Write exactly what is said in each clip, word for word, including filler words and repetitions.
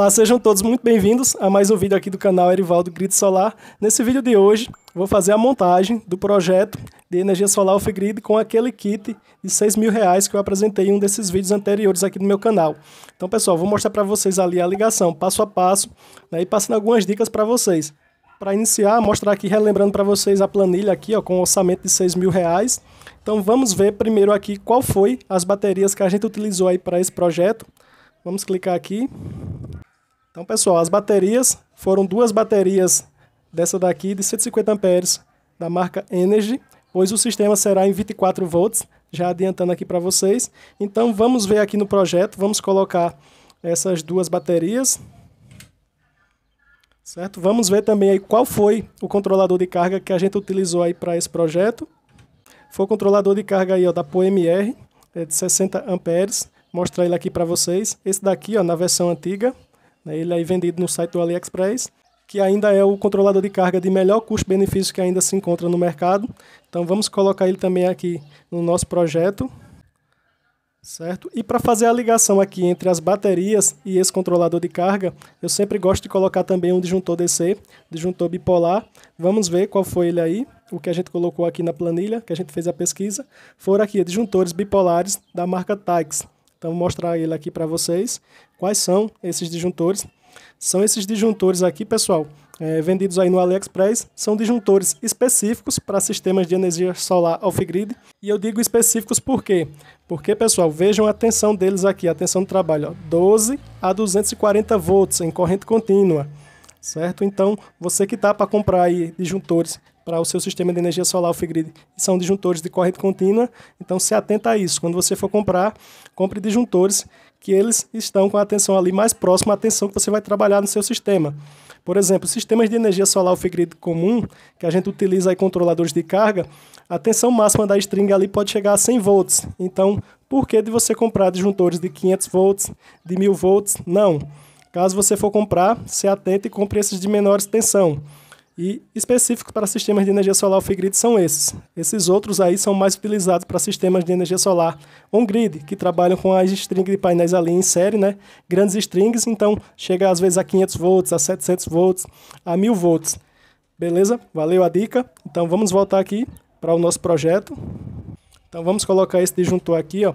Olá, sejam todos muito bem-vindos a mais um vídeo aqui do canal Erivaldo Grid Solar. Nesse vídeo de hoje, vou fazer a montagem do projeto de energia solar off-grid com aquele kit de seis mil reais que eu apresentei em um desses vídeos anteriores aqui no meu canal. Então, pessoal, vou mostrar para vocês ali a ligação passo a passo, né, e passando algumas dicas para vocês. Para iniciar, mostrar aqui, relembrando para vocês a planilha aqui, ó, com um orçamento de seis mil reais. Então, vamos ver primeiro aqui qual foi as baterias que a gente utilizou aí para esse projeto. Vamos clicar aqui. Então, pessoal, as baterias foram duas baterias dessa daqui de cento e cinquenta amperes da marca ENERGY, pois o sistema será em vinte e quatro volts, já adiantando aqui para vocês. Então, vamos ver aqui no projeto, vamos colocar essas duas baterias, certo? Vamos ver também aí qual foi o controlador de carga que a gente utilizou aí para esse projeto. Foi o controlador de carga aí, ó, da PoMR, é de sessenta amperes. Mostrar ele aqui para vocês. Esse daqui, ó, na versão antiga, ele é vendido no site do Aliexpress, que ainda é o controlador de carga de melhor custo-benefício que ainda se encontra no mercado. Então vamos colocar ele também aqui no nosso projeto, certo? E para fazer a ligação aqui entre as baterias e esse controlador de carga, eu sempre gosto de colocar também um disjuntor D C, disjuntor bipolar. Vamos ver qual foi ele aí, o que a gente colocou aqui na planilha, que a gente fez a pesquisa. Foram aqui disjuntores bipolares da marca TAIXI. Então, vou mostrar ele aqui para vocês. Quais são esses disjuntores? São esses disjuntores aqui, pessoal, é, vendidos aí no AliExpress. São disjuntores específicos para sistemas de energia solar off-grid. E eu digo específicos por quê? Porque, pessoal, vejam a tensão deles aqui, a tensão do trabalho, ó, doze a duzentos e quarenta volts em corrente contínua, certo? Então, você que está para comprar aí disjuntores para o seu sistema de energia solar off-grid, são disjuntores de corrente contínua, então se atenta a isso. Quando você for comprar, compre disjuntores que eles estão com a tensão ali mais próxima à tensão que você vai trabalhar no seu sistema. Por exemplo, sistemas de energia solar off-grid comum, que a gente utiliza aí controladores de carga, a tensão máxima da string ali pode chegar a cem volts. Então, por que de você comprar disjuntores de quinhentos volts, de mil volts? Não. Caso você for comprar, se atente e compre esses de menores tensão. E específicos para sistemas de energia solar off-grid são esses. Esses outros aí são mais utilizados para sistemas de energia solar on-grid, que trabalham com as strings de painéis ali em série, né? Grandes strings, então chega às vezes a quinhentos volts, a setecentos volts, a mil volts. Beleza? Valeu a dica. Então vamos voltar aqui para o nosso projeto. Então vamos colocar esse disjuntor aqui, ó.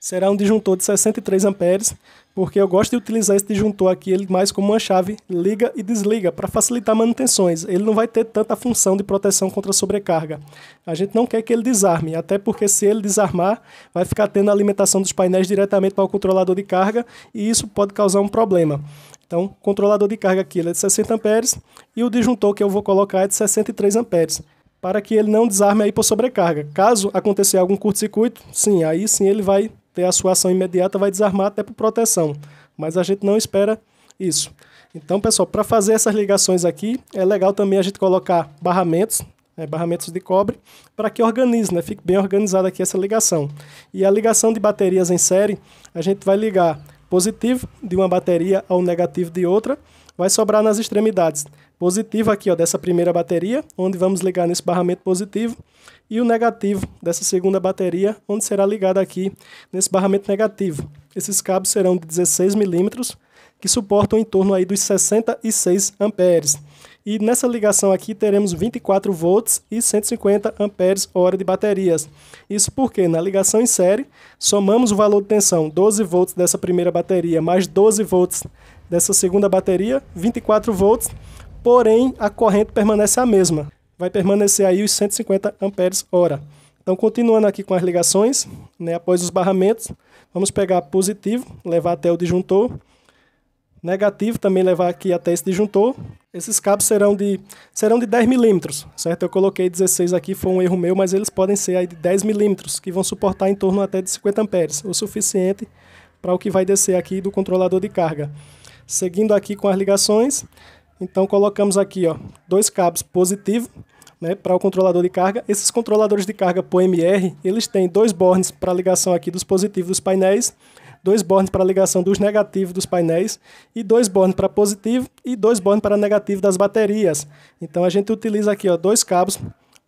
Será um disjuntor de sessenta e três amperes, porque eu gosto de utilizar esse disjuntor aqui ele mais como uma chave liga e desliga, para facilitar manutenções. Ele não vai ter tanta função de proteção contra sobrecarga. A gente não quer que ele desarme, até porque se ele desarmar, vai ficar tendo a alimentação dos painéis diretamente para o controlador de carga, e isso pode causar um problema. Então, o controlador de carga aqui ele é de sessenta amperes, e o disjuntor que eu vou colocar é de sessenta e três amperes. Para que ele não desarme aí por sobrecarga. Caso acontecer algum curto-circuito, sim, aí sim ele vai ter a sua ação imediata, vai desarmar até por proteção. Mas a gente não espera isso. Então, pessoal, para fazer essas ligações aqui, é legal também a gente colocar barramentos, né, barramentos de cobre, para que organize, né, fique bem organizada aqui essa ligação. E a ligação de baterias em série, a gente vai ligar positivo de uma bateria ao negativo de outra, vai sobrar nas extremidades. Positivo aqui, ó, dessa primeira bateria, onde vamos ligar nesse barramento positivo, e o negativo dessa segunda bateria, onde será ligado aqui nesse barramento negativo. Esses cabos serão de dezesseis milímetros, que suportam em torno aí dos sessenta e seis amperes. E nessa ligação aqui teremos vinte e quatro volts e cento e cinquenta amperes hora de baterias. Isso porque na ligação em série somamos o valor de tensão doze volts dessa primeira bateria mais doze volts dessa segunda bateria, vinte e quatro volts, porém a corrente permanece a mesma. Vai permanecer aí os cento e cinquenta amperes hora. Então, continuando aqui com as ligações, né, após os barramentos, vamos pegar positivo, levar até o disjuntor. Negativo, também levar aqui até esse disjuntor. Esses cabos serão de, serão de dez milímetros, certo? Eu coloquei dezesseis aqui, foi um erro meu, mas eles podem ser aí de dez milímetros, que vão suportar em torno até de cinquenta amperes, o suficiente para o que vai descer aqui do controlador de carga. Seguindo aqui com as ligações, então colocamos aqui, ó, dois cabos positivo, né, para o controlador de carga. Esses controladores de carga PoMR, eles têm dois bornes para ligação aqui dos positivos dos painéis, dois bornes para ligação dos negativos dos painéis, e dois bornes para positivo e dois bornes para negativo das baterias. Então a gente utiliza aqui, ó, dois cabos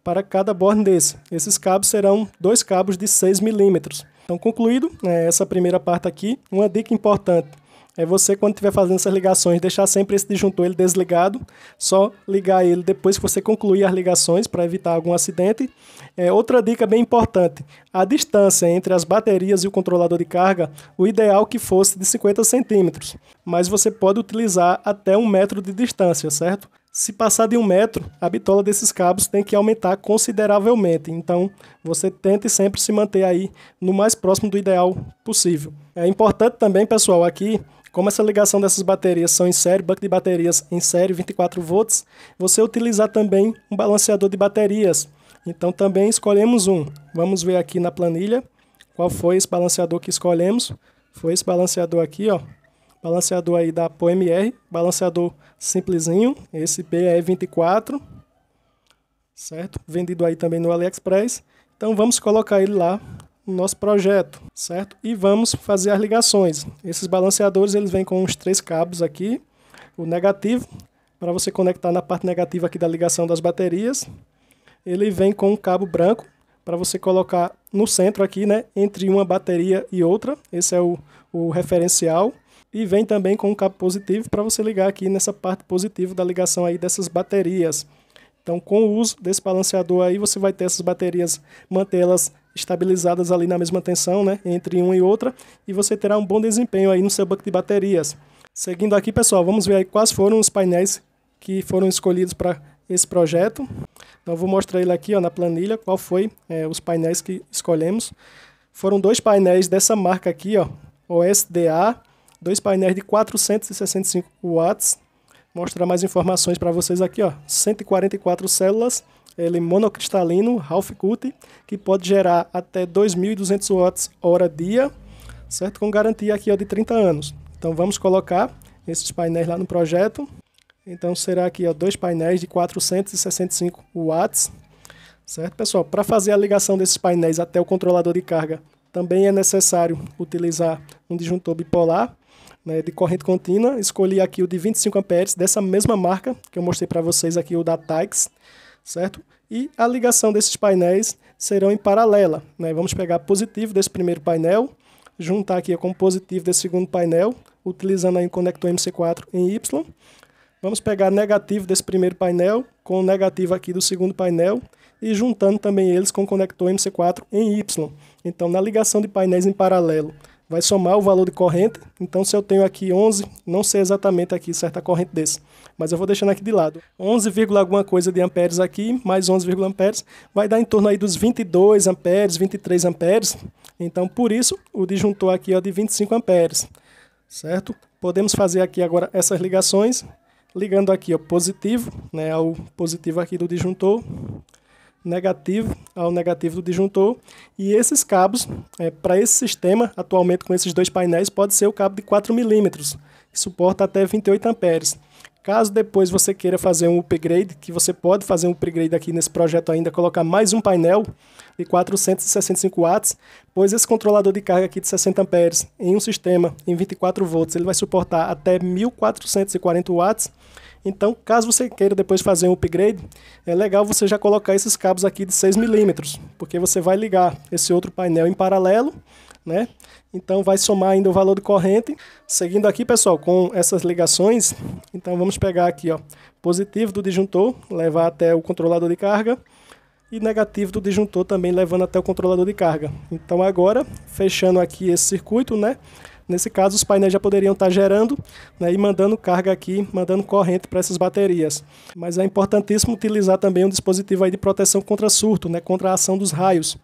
para cada borne desse. Esses cabos serão dois cabos de seis milímetros. Então, concluído, né, essa primeira parte aqui, uma dica importante é você, quando estiver fazendo essas ligações, deixar sempre esse disjuntor ele desligado, só ligar ele depois que você concluir as ligações para evitar algum acidente. É, outra dica bem importante, a distância entre as baterias e o controlador de carga, o ideal que fosse de cinquenta centímetros, mas você pode utilizar até um metro de distância, certo? Se passar de um metro, a bitola desses cabos tem que aumentar consideravelmente, então você tente sempre se manter aí no mais próximo do ideal possível. É importante também, pessoal, aqui, como essa ligação dessas baterias são em série, banco de baterias em série vinte e quatro volts, você utilizar também um balanceador de baterias. Então também escolhemos um. Vamos ver aqui na planilha qual foi esse balanceador que escolhemos. Foi esse balanceador aqui, ó. Balanceador aí da PoMR, balanceador simplesinho, esse B E vinte e quatro, certo? Vendido aí também no Aliexpress. Então vamos colocar ele lá no nosso projeto, certo? E vamos fazer as ligações. Esses balanceadores, eles vêm com uns três cabos aqui, o negativo, para você conectar na parte negativa aqui da ligação das baterias. Ele vem com um cabo branco, para você colocar no centro aqui, né? Entre uma bateria e outra, esse é o, o referencial. E vem também com um cabo positivo para você ligar aqui nessa parte positiva da ligação aí dessas baterias. Então, com o uso desse balanceador aí, você vai ter essas baterias, mantê-las estabilizadas ali na mesma tensão, né, entre uma e outra, e você terá um bom desempenho aí no seu banco de baterias. Seguindo aqui, pessoal, vamos ver aí quais foram os painéis que foram escolhidos para esse projeto. Então, eu vou mostrar ele aqui, ó, na planilha, qual foi é, os painéis que escolhemos. Foram dois painéis dessa marca aqui, ó, O S D A. Dois painéis de quatrocentos e sessenta e cinco watts. Mostrar mais informações para vocês aqui, ó. cento e quarenta e quatro células, ele monocristalino, half cut, que pode gerar até dois mil e duzentos watts hora dia, certo? Com garantia aqui, ó, de trinta anos. Então vamos colocar esses painéis lá no projeto. Então será aqui, ó, dois painéis de quatrocentos e sessenta e cinco watts, certo, pessoal? Para fazer a ligação desses painéis até o controlador de carga, também é necessário utilizar um disjuntor bipolar, né, de corrente contínua. Escolhi aqui o de vinte e cinco amperes dessa mesma marca que eu mostrei para vocês aqui, o da TAIXI, certo? E a ligação desses painéis serão em paralela, né? Vamos pegar positivo desse primeiro painel, juntar aqui com positivo desse segundo painel, utilizando aí o conector M C quatro em Y. Vamos pegar negativo desse primeiro painel com negativo aqui do segundo painel e juntando também eles com o conector M C quatro em Y. Então, na ligação de painéis em paralelo, vai somar o valor de corrente. Então, se eu tenho aqui onze, não sei exatamente aqui certa corrente desse, mas eu vou deixando aqui de lado. onze, alguma coisa de amperes aqui, mais onze amperes, vai dar em torno aí dos vinte e dois amperes, vinte e três amperes. Então, por isso, o disjuntor aqui é de vinte e cinco amperes, certo? Podemos fazer aqui agora essas ligações, ligando aqui o positivo, né, ao positivo aqui do disjuntor, negativo ao negativo do disjuntor, e esses cabos, é, para esse sistema, atualmente com esses dois painéis, pode ser o cabo de quatro milímetros, que suporta até vinte e oito amperes. Caso depois você queira fazer um upgrade, que você pode fazer um upgrade aqui nesse projeto ainda, colocar mais um painel de quatrocentos e sessenta e cinco watts, pois esse controlador de carga aqui de sessenta amperes em um sistema em vinte e quatro volts, ele vai suportar até mil quatrocentos e quarenta watts. Então, caso você queira depois fazer um upgrade, é legal você já colocar esses cabos aqui de seis milímetros, porque você vai ligar esse outro painel em paralelo, né? Então vai somar ainda o valor de corrente. Seguindo aqui, pessoal, com essas ligações, então vamos pegar aqui, ó, positivo do disjuntor, levar até o controlador de carga, e negativo do disjuntor também levando até o controlador de carga. Então agora, fechando aqui esse circuito, né? Nesse caso, os painéis já poderiam estar gerando, né, e mandando carga aqui, mandando corrente para essas baterias. Mas é importantíssimo utilizar também um dispositivo aí de proteção contra surto, né, contra a ação dos raios.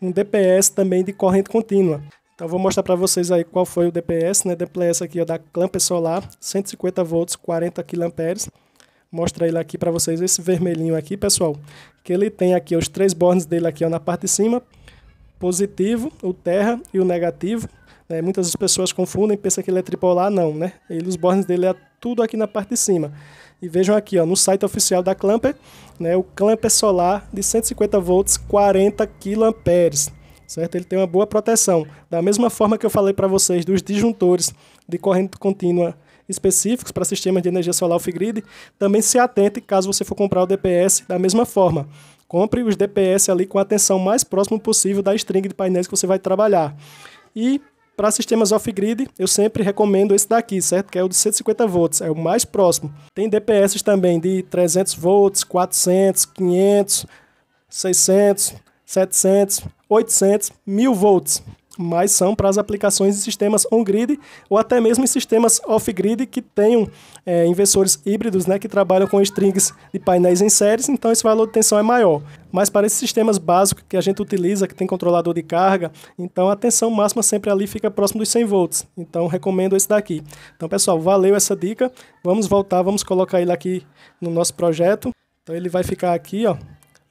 Um D P S também de corrente contínua. Então, vou mostrar para vocês aí qual foi o D P S, né? D P S aqui, ó, da Clamper Solar, cento e cinquenta volts, quarenta quiloamperes. Mostra ele aqui para vocês, esse vermelhinho aqui, pessoal, que ele tem aqui os três bornes dele aqui, ó, na parte de cima. Positivo, o terra e o negativo. É, muitas pessoas confundem, pensam que ele é tripolar, não, né? Ele, os bornes dele é tudo aqui na parte de cima. E vejam aqui, ó, no site oficial da Clamper, né, o Clamper Solar de cento e cinquenta volts, quarenta quiloamperes, certo? Ele tem uma boa proteção. Da mesma forma que eu falei para vocês dos disjuntores de corrente contínua específicos para sistemas de energia solar off-grid, também se atente caso você for comprar o D P S da mesma forma. Compre os D P S ali com a tensão mais próxima possível da string de painéis que você vai trabalhar. E... Para sistemas off-grid, eu sempre recomendo esse daqui, certo? Que é o de cento e cinquenta volts, é o mais próximo. Tem D P S também de trezentos volts, quatrocentos, quinhentos, seiscentos, setecentos, oitocentos, mil volts. Mas são para as aplicações em sistemas on-grid ou até mesmo em sistemas off-grid que tenham é, inversores híbridos, né, que trabalham com strings de painéis em séries, então esse valor de tensão é maior. Mas para esses sistemas básicos que a gente utiliza, que tem controlador de carga, então a tensão máxima sempre ali fica próximo dos cem volts. Então recomendo esse daqui. Então pessoal, valeu essa dica. Vamos voltar, vamos colocar ele aqui no nosso projeto. Então ele vai ficar aqui, ó.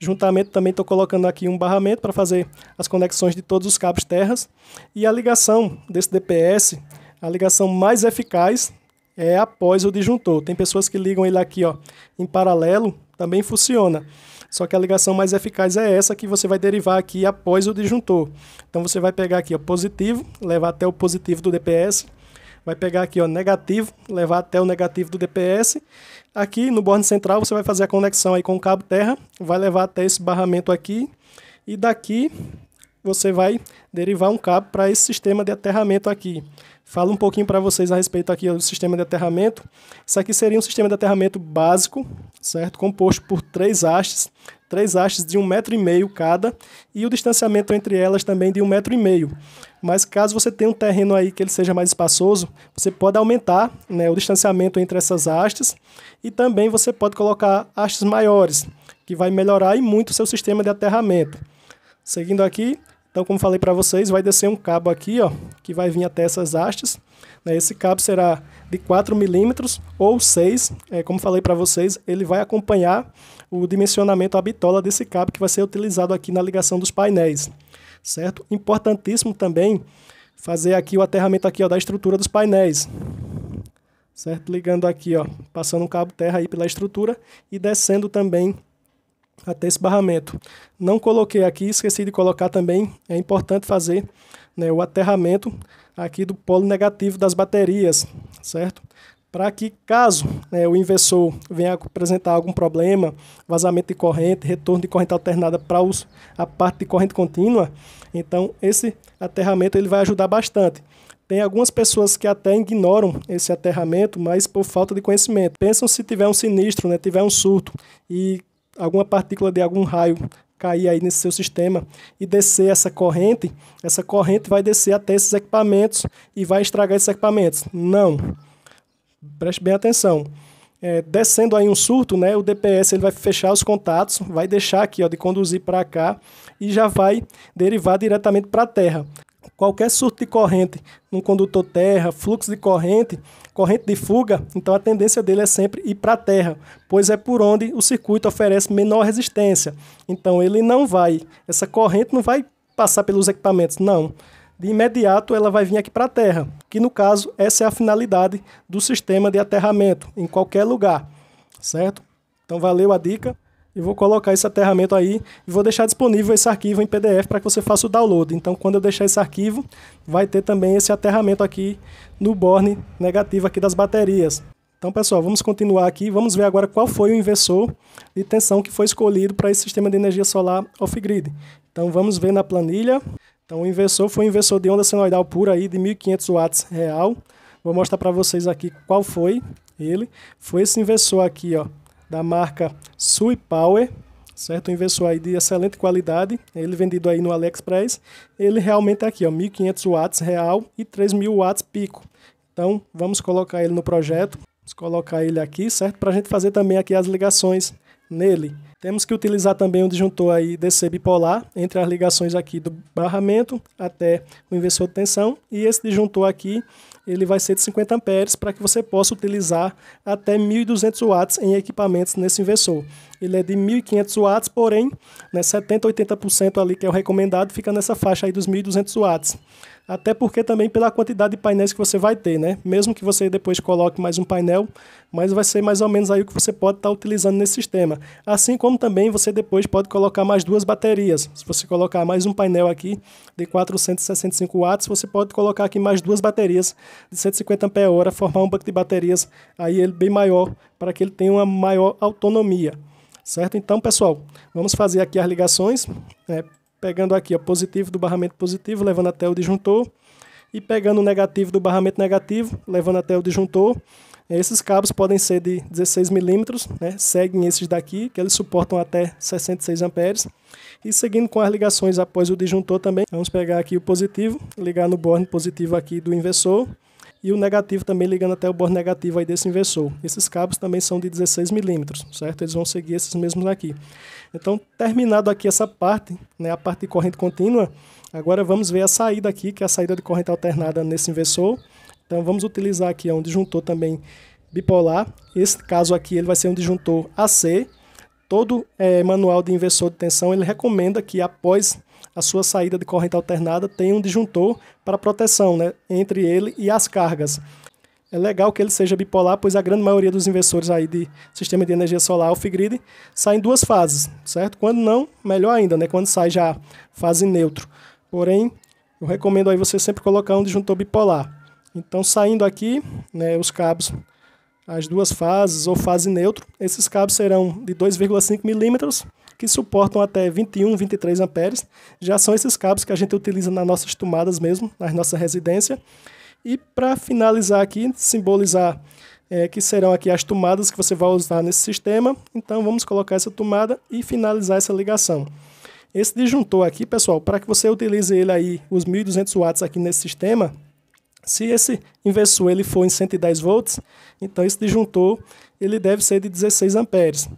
Juntamente também estou colocando aqui um barramento para fazer as conexões de todos os cabos terras. E a ligação desse D P S, a ligação mais eficaz é após o disjuntor. Tem pessoas que ligam ele aqui, ó, em paralelo, também funciona. Só que a ligação mais eficaz é essa que você vai derivar aqui após o disjuntor. Então você vai pegar aqui, ó, positivo, levar até o positivo do D P S. Vai pegar aqui, ó, negativo, levar até o negativo do D P S. Aqui no borne central você vai fazer a conexão aí com o cabo terra, vai levar até esse barramento aqui. E daqui você vai derivar um cabo para esse sistema de aterramento aqui. Falo um pouquinho para vocês a respeito aqui, ó, do sistema de aterramento. Isso aqui seria um sistema de aterramento básico, certo? Composto por três hastes. Três hastes de um metro e meio cada, e o distanciamento entre elas também de um metro e meio. Mas caso você tenha um terreno aí que ele seja mais espaçoso, você pode aumentar, né, o distanciamento entre essas hastes, e também você pode colocar hastes maiores, que vai melhorar e muito o seu sistema de aterramento. Seguindo aqui, então como falei para vocês, vai descer um cabo aqui, ó, que vai vir até essas hastes. Esse cabo será de quatro milímetros ou seis, é, como falei para vocês, ele vai acompanhar o dimensionamento, a bitola desse cabo que vai ser utilizado aqui na ligação dos painéis, certo? Importantíssimo também fazer aqui o aterramento aqui, ó, da estrutura dos painéis, certo? Ligando aqui, ó, passando um cabo terra aí pela estrutura e descendo também até esse barramento. Não coloquei aqui, esqueci de colocar também, é importante fazer, né, o aterramento aqui do polo negativo das baterias, certo? Para que caso, né, o inversor venha apresentar algum problema, vazamento de corrente, retorno de corrente alternada para a parte de corrente contínua, então esse aterramento ele vai ajudar bastante. Tem algumas pessoas que até ignoram esse aterramento, mas por falta de conhecimento. Pensam se tiver um sinistro, né, tiver um surto e alguma partícula de algum raio cair aí nesse seu sistema e descer essa corrente, essa corrente vai descer até esses equipamentos e vai estragar esses equipamentos. Não. Preste bem atenção. É, descendo aí um surto, né, o D P S ele vai fechar os contatos, vai deixar aqui, ó, de conduzir para cá e já vai derivar diretamente para a terra. Qualquer surto de corrente num condutor terra, fluxo de corrente, corrente de fuga, então a tendência dele é sempre ir para a terra, pois é por onde o circuito oferece menor resistência. Então ele não vai, essa corrente não vai passar pelos equipamentos, não. De imediato ela vai vir aqui para a terra, que no caso essa é a finalidade do sistema de aterramento, em qualquer lugar, certo? Então valeu a dica. Eu vou colocar esse aterramento aí e vou deixar disponível esse arquivo em P D F para que você faça o download. Então, quando eu deixar esse arquivo, vai ter também esse aterramento aqui no borne negativo aqui das baterias. Então, pessoal, vamos continuar aqui. Vamos ver agora qual foi o inversor de tensão que foi escolhido para esse sistema de energia solar off-grid. Então, vamos ver na planilha. Então, o inversor foi um inversor de onda senoidal pura aí de mil e quinhentos watts real. Vou mostrar para vocês aqui qual foi ele. Foi esse inversor aqui, ó, da marca Sui Power, certo? Um inversor aí de excelente qualidade, ele vendido aí no Aliexpress, ele realmente é aqui, ó, mil e quinhentos watts real e três mil watts pico. Então, vamos colocar ele no projeto, vamos colocar ele aqui, certo? Para a gente fazer também aqui as ligações nele. Temos que utilizar também um disjuntor aí D C bipolar, entre as ligações aqui do barramento até o inversor de tensão, e esse disjuntor aqui, ele vai ser de cinquenta amperes para que você possa utilizar até mil e duzentos watts em equipamentos nesse inversor. Ele é de mil e quinhentos watts, porém, né, setenta a oitenta por cento ali que é o recomendado fica nessa faixa aí dos mil e duzentos watts. Até porque também pela quantidade de painéis que você vai ter, né? Mesmo que você depois coloque mais um painel, mas vai ser mais ou menos aí o que você pode estar utilizando nesse sistema. Assim como também você depois pode colocar mais duas baterias. Se você colocar mais um painel aqui de quatrocentos e sessenta e cinco watts, você pode colocar aqui mais duas baterias de cento e cinquenta ampères-hora, formar um banco de baterias aí ele bem maior, para que ele tenha uma maior autonomia, certo? Então, pessoal, vamos fazer aqui as ligações, né? Pegando aqui, ó, positivo do barramento positivo, levando até o disjuntor. e pegando o negativo do barramento negativo, levando até o disjuntor. Esses cabos podem ser de dezesseis milímetros, né? Seguem esses daqui, que eles suportam até sessenta e seis amperes. E seguindo com as ligações após o disjuntor também, vamos pegar aqui o positivo, ligar no borne positivo aqui do inversor, e o negativo também ligando até o borne negativo aí desse inversor. Esses cabos também são de dezesseis milímetros, certo? Eles vão seguir esses mesmos aqui. Então, terminado aqui essa parte, né, a parte de corrente contínua, agora vamos ver a saída aqui, que é a saída de corrente alternada nesse inversor. Então, vamos utilizar aqui um disjuntor também bipolar. Esse caso aqui ele vai ser um disjuntor A C. Todo é, manual de inversor de tensão ele recomenda que após a sua saída de corrente alternada tenha um disjuntor para proteção, né, entre ele e as cargas. É legal que ele seja bipolar, pois a grande maioria dos inversores aí de sistema de energia solar off-grid sai em duas fases, certo? Quando não, melhor ainda, né? Quando sai já fase neutro. Porém, eu recomendo aí você sempre colocar um disjuntor bipolar. Então, saindo aqui, né, os cabos, as duas fases ou fase neutro, esses cabos serão de dois vírgula cinco milímetros, que suportam até vinte e um, vinte e três amperes. Já são esses cabos que a gente utiliza nas nossas tomadas mesmo, na nossa residência. E para finalizar aqui, simbolizar é, que serão aqui as tomadas que você vai usar nesse sistema. Então, vamos colocar essa tomada e finalizar essa ligação. Esse disjuntor aqui, pessoal, para que você utilize ele aí, os mil e duzentos watts aqui nesse sistema, se esse inversor ele for em cento e dez volts, então esse disjuntor ele deve ser de dezesseis amperes.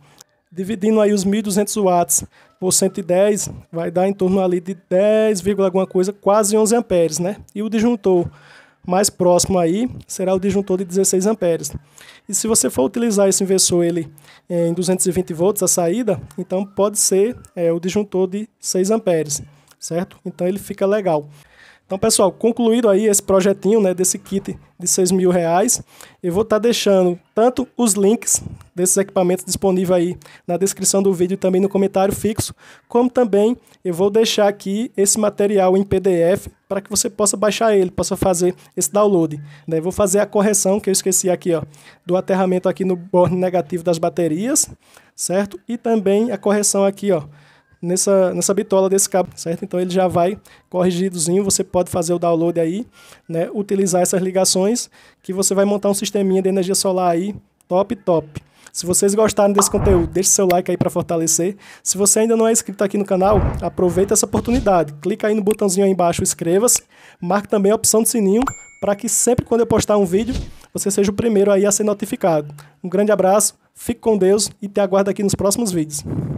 Dividindo aí os mil e duzentos watts por cento e dez, vai dar em torno ali de dez, alguma coisa, quase onze amperes, né? E o disjuntor mais próximo aí será o disjuntor de dezesseis amperes. E se você for utilizar esse inversor ele é, em duzentos e vinte volts a saída, então pode ser é, o disjuntor de seis amperes, certo? Então ele fica legal. Então, pessoal, concluído aí esse projetinho, né, desse kit de seis mil reais, eu vou estar tá deixando tanto os links desses equipamentos disponíveis aí na descrição do vídeo e também no comentário fixo, como também eu vou deixar aqui esse material em P D F para que você possa baixar ele, possa fazer esse download. Né? Vou fazer a correção que eu esqueci aqui, ó, do aterramento aqui no borne negativo das baterias, certo? E também a correção aqui, ó, Nessa, nessa bitola desse cabo, certo? Então ele já vai corrigidozinho, você pode fazer o download aí, né? Utilizar essas ligações que você vai montar um sisteminha de energia solar aí, top, top. Se vocês gostaram desse conteúdo, deixe seu like aí para fortalecer. Se você ainda não é inscrito aqui no canal, aproveita essa oportunidade, clica aí no botãozinho aí embaixo, inscreva-se, marque também a opção do sininho, para que sempre quando eu postar um vídeo, você seja o primeiro aí a ser notificado. Um grande abraço, fique com Deus e te aguardo aqui nos próximos vídeos.